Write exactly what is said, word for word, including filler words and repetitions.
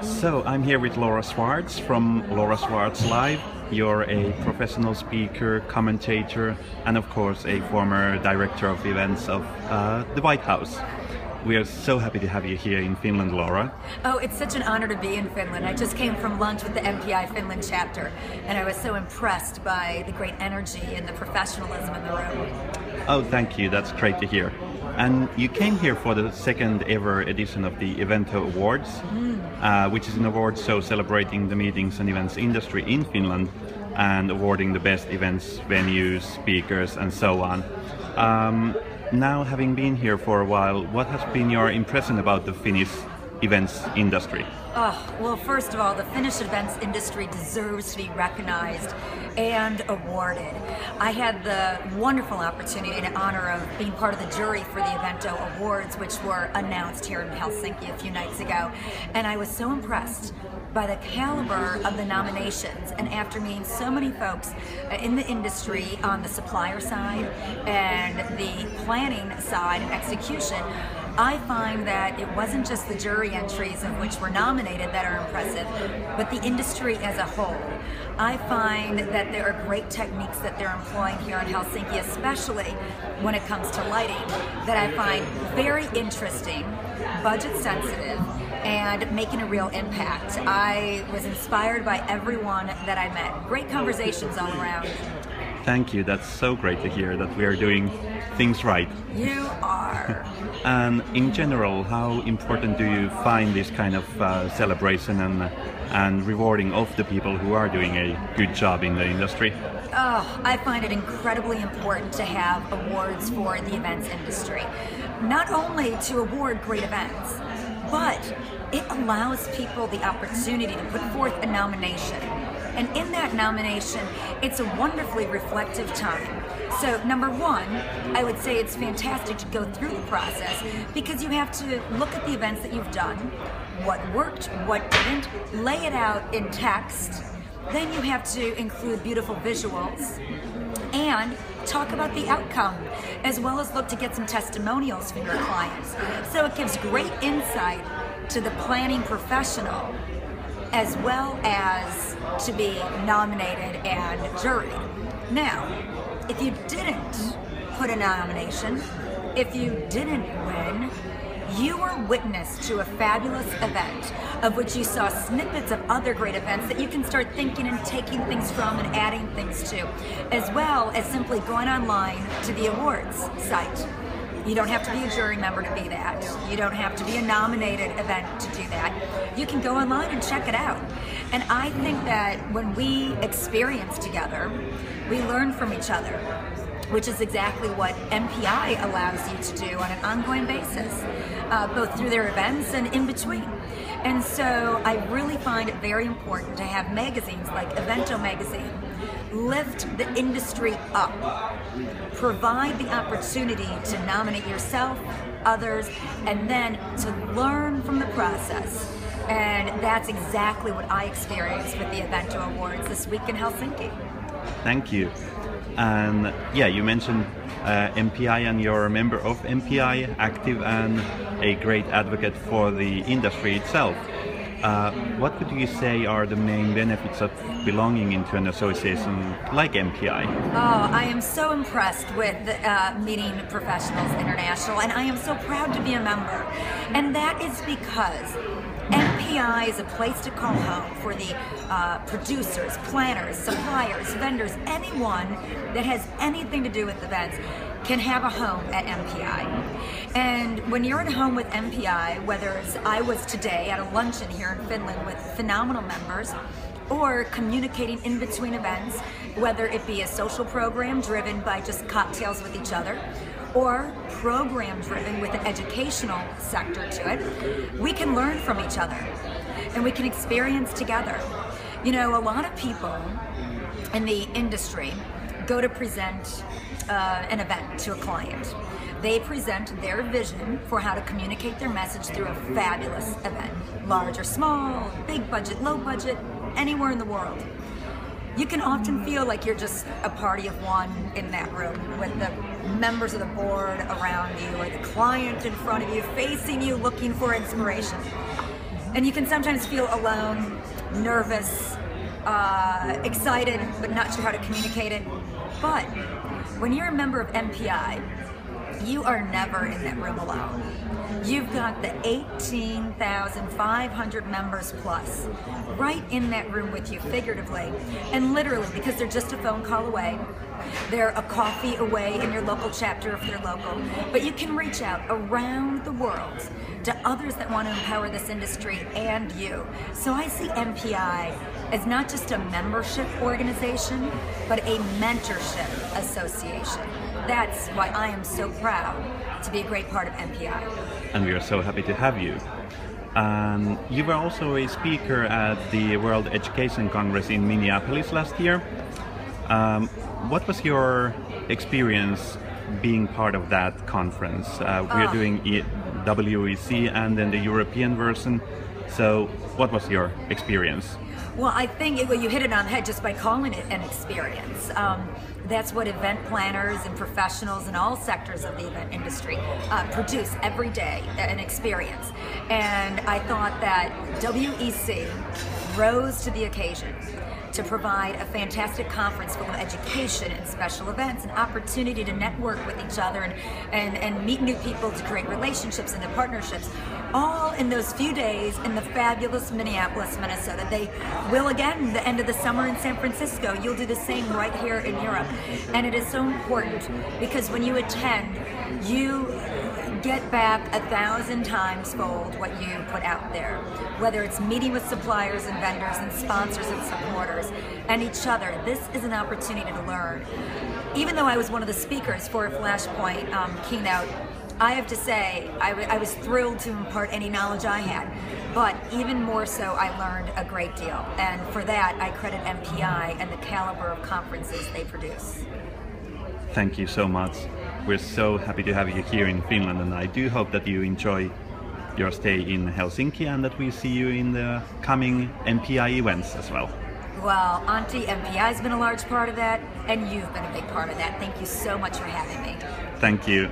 So I'm here with Laura Schwartz from Laura Schwartz Live. You're a professional speaker, commentator, and of course a former director of events of uh, the White House. We are so happy to have you here in Finland, Laura. Oh, it's such an honor to be in Finland. I just came from lunch with the M P I Finland chapter, and I was so impressed by the great energy and the professionalism in the room. Oh, thank you. That's great to hear. And you came here for the second ever edition of the Evento Awards, mm. uh, which is an award show celebrating the meetings and events industry in Finland and awarding the best events, venues, speakers, and so on. Um, Now, having been here for a while, what has been your impression about the Finnish events industry? Oh, well, first of all, the Finnish events industry deserves to be recognized and awarded. I had the wonderful opportunity in honor of being part of the jury for the Evento Awards, which were announced here in Helsinki a few nights ago, and I was so impressed by the caliber of the nominations, and after meeting so many folks in the industry on the supplier side and the planning side and execution, I find that it wasn't just the jury entries of which were nominated that are impressive, but the industry as a whole. I find that there are great techniques that they're employing here in Helsinki, especially when it comes to lighting, that I find very interesting, budget sensitive, and making a real impact. I was inspired by everyone that I met. Great conversations all around. Thank you. That's so great to hear that we are doing things right. You are. And in general, how important do you find this kind of uh, celebration and and rewarding of the people who are doing a good job in the industry? Oh, I find it incredibly important to have awards for the events industry. Not only to award great events, but it allows people the opportunity to put forth a nomination. And in that nomination, it's a wonderfully reflective time. So number one, I would say it's fantastic to go through the process because you have to look at the events that you've done, what worked, what didn't, lay it out in text. Then you have to include beautiful visuals and talk about the outcome, as well as look to get some testimonials from your clients. So it gives great insight to the planning professional, as well as to be nominated and juried. Now, if you didn't put a nomination, if you didn't win, you were witness to a fabulous event of which you saw snippets of other great events that you can start thinking and taking things from and adding things to, as well as simply going online to the awards site. You don't have to be a jury member to be that. You don't have to be a nominated event to do that. You can go online and check it out. And I think that when we experience together, we learn from each other, which is exactly what M P I allows you to do on an ongoing basis, uh, both through their events and in between. And so I really find it very important to have magazines like Evento Magazine lift the industry up, provide the opportunity to nominate yourself, others, and then to learn from the process. And that's exactly what I experienced with the Evento Awards this week in Helsinki. Thank you. And yeah, you mentioned uh, M P I, and you're a member of M P I, active and a great advocate for the industry itself. Uh, what would you say are the main benefits of belonging into an association like M P I? Oh, I am so impressed with uh, Meeting Professionals International, and I am so proud to be a member. And that is because M P I is a place to call home for the uh, producers, planners, suppliers, vendors, anyone that has anything to do with events can have a home at M P I. And when you're at home with M P I, whether it's I was today at a luncheon here in Finland with phenomenal members, or communicating in between events, whether it be a social program driven by just cocktails with each other, or program driven with the educational sector to it, we can learn from each other and we can experience together. You know, a lot of people in the industry go to present uh, an event to a client. They present their vision for how to communicate their message through a fabulous event, large or small, big budget, low budget, anywhere in the world. You can often feel like you're just a party of one in that room with the members of the board around you or the client in front of you, facing you, looking for inspiration. and you can sometimes feel alone, nervous, uh, excited, but not sure how to communicate it. But when you're a member of M P I, you are never in that room alone. You've got the eighteen thousand five hundred members plus right in that room with you, figuratively and literally, because they're just a phone call away. They're a coffee away in your local chapter if they're local. But you can reach out around the world to others that want to empower this industry and you. So I see M P I as not just a membership organization, but a mentorship association. That's why I am so proud to be a great part of M P I. And we are so happy to have you. Um, you were also a speaker at the World Education Congress in Minneapolis last year. Um, what was your experience being part of that conference? Uh, we're uh, doing e W E C and then the European version. So what was your experience? Well, I think it, well, you hit it on the head just by calling it an experience. Um, that's what event planners and professionals in all sectors of the event industry uh, produce every day, an experience. And I thought that W E C rose to the occasion to provide a fantastic conference full of education and special events, an opportunity to network with each other and, and, and meet new people to create relationships and the partnerships, all in those few days in the fabulous Minneapolis, Minnesota. They will again the end of the summer in San Francisco. You'll do the same right here in Europe. And it is so important because when you attend, you get back a thousand times fold what you put out there, whether it's meeting with suppliers and vendors and sponsors and supporters and each other. This is an opportunity to learn. Even though I was one of the speakers for a Flashpoint um, keynote, I have to say, I, I was thrilled to impart any knowledge I had, but even more so, I learned a great deal. And for that, I credit M P I and the caliber of conferences they produce. Thank you so much. We're so happy to have you here in Finland, and I do hope that you enjoy your stay in Helsinki and that we see you in the coming M P I events as well. Well, Auntie, M P I's been a large part of that, and you've been a big part of that. Thank you so much for having me. Thank you.